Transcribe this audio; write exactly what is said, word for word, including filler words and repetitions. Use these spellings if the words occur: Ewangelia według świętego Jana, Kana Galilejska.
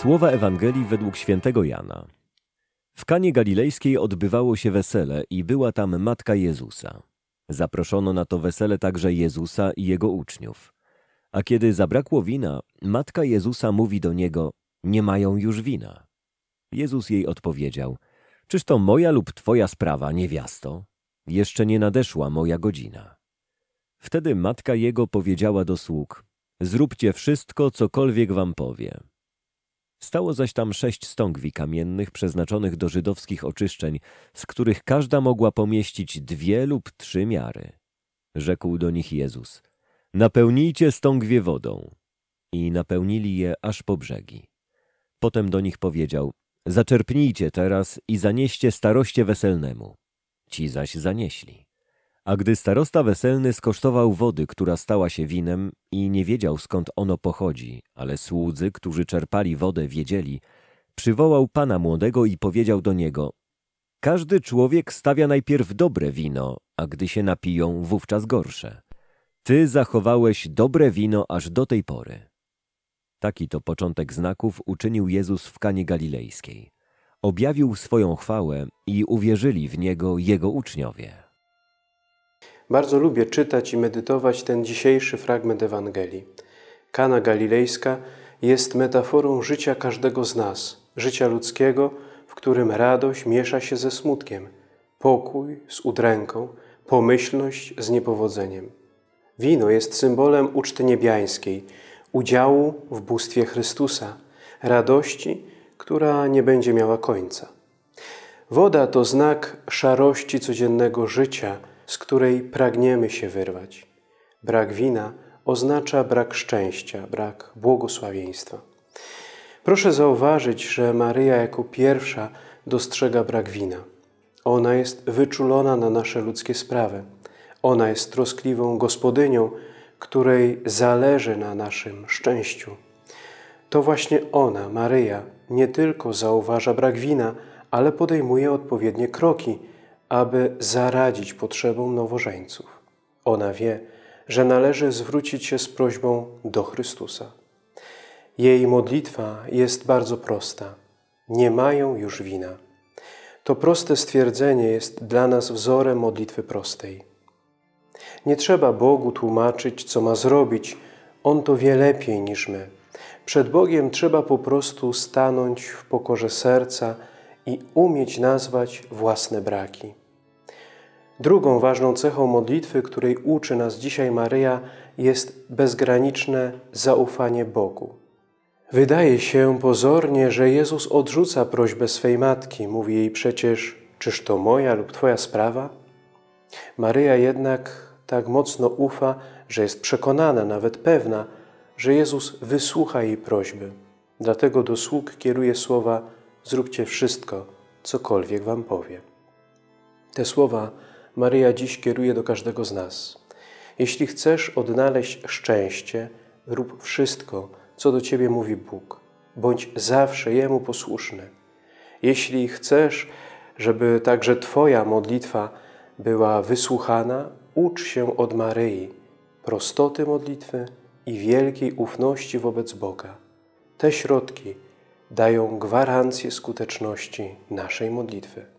Słowa Ewangelii według świętego Jana. W Kanie Galilejskiej odbywało się wesele i była tam matka Jezusa. Zaproszono na to wesele także Jezusa i jego uczniów. A kiedy zabrakło wina, matka Jezusa mówi do niego: nie mają już wina. Jezus jej odpowiedział: czyż to moja lub twoja sprawa, niewiasto? Jeszcze nie nadeszła moja godzina. Wtedy matka jego powiedziała do sług: zróbcie wszystko, cokolwiek wam powie. Stało zaś tam sześć stągwi kamiennych przeznaczonych do żydowskich oczyszczeń, z których każda mogła pomieścić dwie lub trzy miary. Rzekł do nich Jezus: napełnijcie stągwie wodą. I napełnili je aż po brzegi. Potem do nich powiedział: zaczerpnijcie teraz i zanieście staroście weselnemu. Ci zaś zanieśli. A gdy starosta weselny skosztował wody, która stała się winem, i nie wiedział, skąd ono pochodzi, ale słudzy, którzy czerpali wodę, wiedzieli, przywołał pana młodego i powiedział do niego: każdy człowiek stawia najpierw dobre wino, a gdy się napiją, wówczas gorsze. Ty zachowałeś dobre wino aż do tej pory. Taki to początek znaków uczynił Jezus w Kanie Galilejskiej. Objawił swoją chwałę i uwierzyli w Niego Jego uczniowie. Bardzo lubię czytać i medytować ten dzisiejszy fragment Ewangelii. Kana Galilejska jest metaforą życia każdego z nas, życia ludzkiego, w którym radość miesza się ze smutkiem, pokój z udręką, pomyślność z niepowodzeniem. Wino jest symbolem uczty niebiańskiej, udziału w bóstwie Chrystusa, radości, która nie będzie miała końca. Woda to znak szarości codziennego życia, z której pragniemy się wyrwać. Brak wina oznacza brak szczęścia, brak błogosławieństwa. Proszę zauważyć, że Maryja jako pierwsza dostrzega brak wina. Ona jest wyczulona na nasze ludzkie sprawy. Ona jest troskliwą gospodynią, której zależy na naszym szczęściu. To właśnie ona, Maryja, nie tylko zauważa brak wina, ale podejmuje odpowiednie kroki, aby zaradzić potrzebom nowożeńców. Ona wie, że należy zwrócić się z prośbą do Chrystusa. Jej modlitwa jest bardzo prosta. Nie mają już wina. To proste stwierdzenie jest dla nas wzorem modlitwy prostej. Nie trzeba Bogu tłumaczyć, co ma zrobić. On to wie lepiej niż my. Przed Bogiem trzeba po prostu stanąć w pokorze serca i umieć nazwać własne braki. Drugą ważną cechą modlitwy, której uczy nas dzisiaj Maryja, jest bezgraniczne zaufanie Bogu. Wydaje się pozornie, że Jezus odrzuca prośbę swej matki. Mówi jej przecież: czyż to moja lub twoja sprawa? Maryja jednak tak mocno ufa, że jest przekonana, nawet pewna, że Jezus wysłucha jej prośby. Dlatego do sług kieruje słowa: zróbcie wszystko, cokolwiek wam powie. Te słowa Maryja dziś kieruje do każdego z nas. Jeśli chcesz odnaleźć szczęście, rób wszystko, co do ciebie mówi Bóg. Bądź zawsze Jemu posłuszny. Jeśli chcesz, żeby także twoja modlitwa była wysłuchana, ucz się od Maryi prostoty modlitwy i wielkiej ufności wobec Boga. Te środki dają gwarancję skuteczności naszej modlitwy.